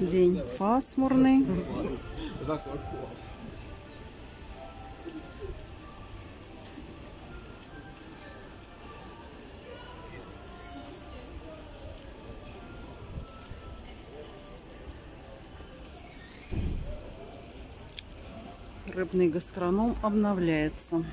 день пасмурный. Рыбный гастроном обновляется.